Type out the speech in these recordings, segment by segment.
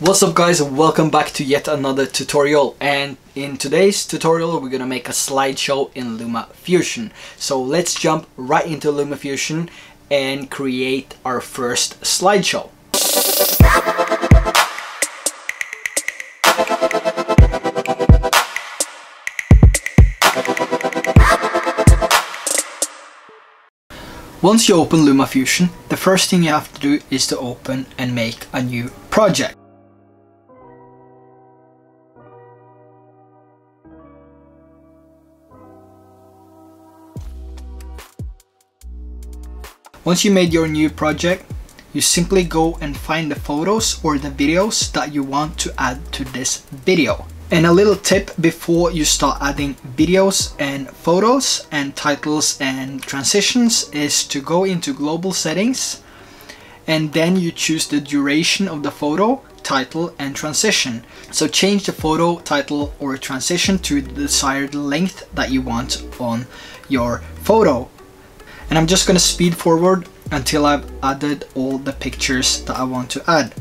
What's up guys, and welcome back to yet another tutorial. And in today's tutorial we're gonna make a slideshow in LumaFusion. So let's jump right into LumaFusion and create our first slideshow. Once you open LumaFusion, the first thing you have to do is to open and make a new project. Once you made your new project, you simply go and find the photos or the videos that you want to add to this video. And a little tip before you start adding videos and photos and titles and transitions is to go into global settings, and then you choose the duration of the photo, title and transition. So change the photo, title or transition to the desired length that you want on your photo. And I'm just going to speed forward until I've added all the pictures that I want to add.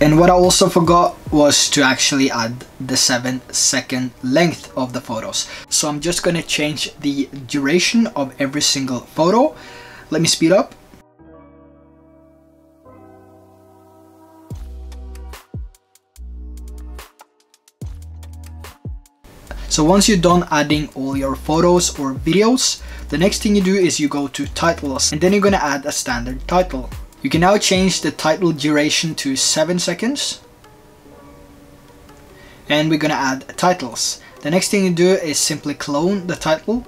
And what I also forgot was to actually add the 7-second length of the photos. So I'm just going to change the duration of every single photo. Let me speed up. So once you're done adding all your photos or videos, the next thing you do is you go to titles, and then you're going to add a standard title. You can now change the title duration to 7 seconds. And we're gonna add titles. The next thing you do is simply clone the title.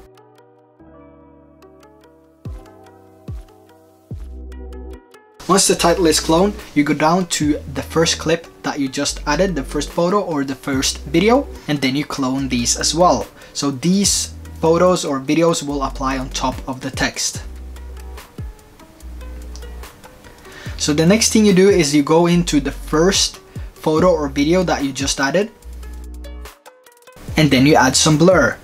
Once the title is cloned, you go down to the first clip that you just added, the first photo or the first video, and then you clone these as well. So these photos or videos will apply on top of the text. So the next thing you do is you go into the first photo or video that you just added, and then you add some blur.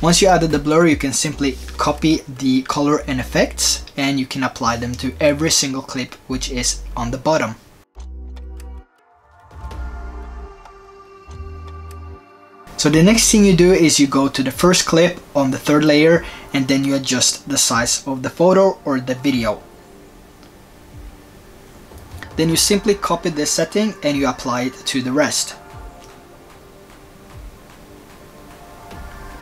Once you added the blur, you can simply copy the color and effects, and you can apply them to every single clip which is on the bottom. So the next thing you do is you go to the first clip on the third layer, and then you adjust the size of the photo or the video. Then you simply copy this setting and you apply it to the rest.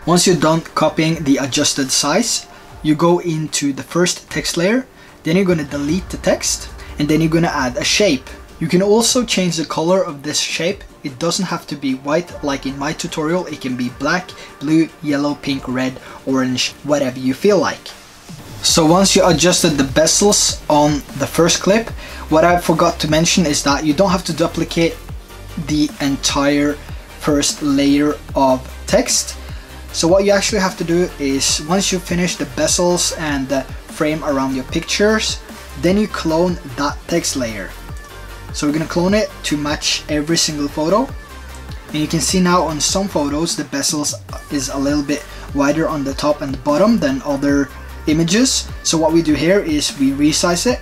Once you're done copying the adjusted size, you go into the first text layer, then you're going to delete the text, and then you're going to add a shape. You can also change the color of this shape. It doesn't have to be white like in my tutorial. It can be black, blue, yellow, pink, red, orange, whatever you feel like. So once you adjusted the bezels on the first clip, what I forgot to mention is that you don't have to duplicate the entire first layer of text. So what you actually have to do is, once you finish the bezels and the frame around your pictures, then you clone that text layer. So we're going to clone it to match every single photo. And you can see now on some photos the bezels is a little bit wider on the top and the bottom than other images. So what we do here is we resize it.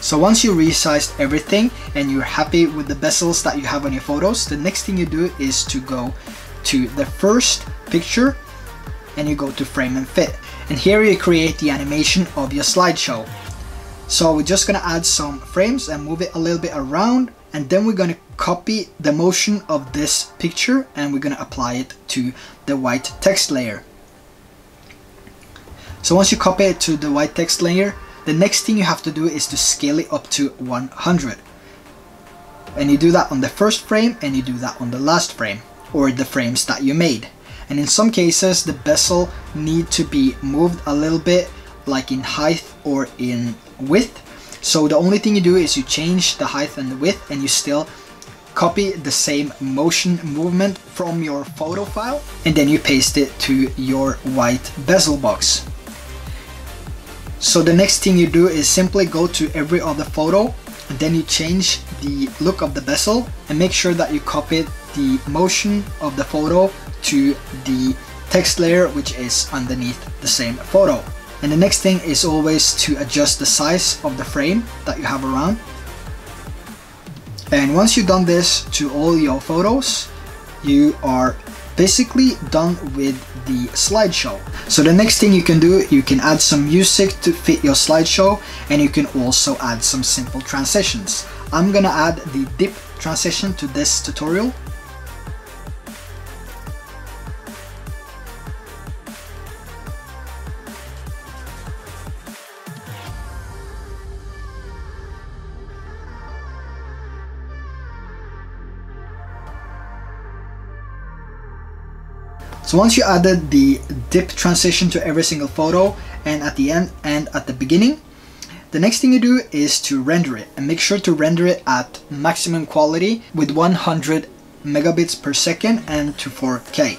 So once you resized everything and you're happy with the bezels that you have on your photos, the next thing you do is to go to the first picture and you go to frame and fit. And here you create the animation of your slideshow. So we're just going to add some frames and move it a little bit around, and then we're going to copy the motion of this picture and we're going to apply it to the white text layer. So once you copy it to the white text layer, the next thing you have to do is to scale it up to 100. And you do that on the first frame and you do that on the last frame or the frames that you made. And in some cases the bezel need to be moved a little bit, like in height or in width. So the only thing you do is you change the height and the width, and you still copy the same motion movement from your photo file, and then you paste it to your white bezel box. So the next thing you do is simply go to every other photo, and then you change the look of the bezel and make sure that you copied the motion of the photo to the text layer, which is underneath the same photo. And the next thing is always to adjust the size of the frame that you have around. And once you've done this to all your photos, you are basically done with the slideshow. So the next thing you can do, you can add some music to fit your slideshow, and you can also add some simple transitions. I'm gonna add the dip transition to this tutorial. So once you added the dip transition to every single photo, and at the end and at the beginning, the next thing you do is to render it, and make sure to render it at maximum quality with 100 megabits per second and to 4K.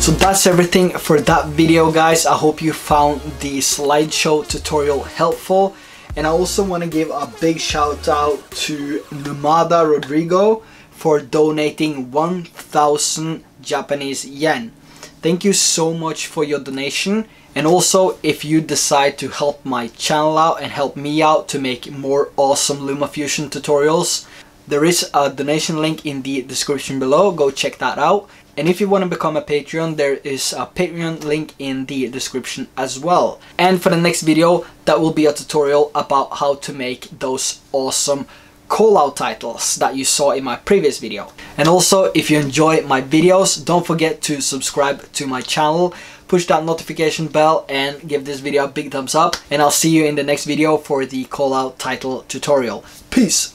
So that's everything for that video, guys. I hope you found the slideshow tutorial helpful, and I also want to give a big shout out to Numada Rodrigo for donating 1,000 Japanese yen. Thank you so much for your donation, and also if you decide to help my channel out and help me out to make more awesome LumaFusion tutorials, there is a donation link in the description below. Go check that out. And if you want to become a Patreon, there is a Patreon link in the description as well. And for the next video, that will be a tutorial about how to make those awesome call-out titles that you saw in my previous video. And also, if you enjoy my videos, don't forget to subscribe to my channel, push that notification bell, and give this video a big thumbs up. And I'll see you in the next video for the call-out title tutorial. Peace!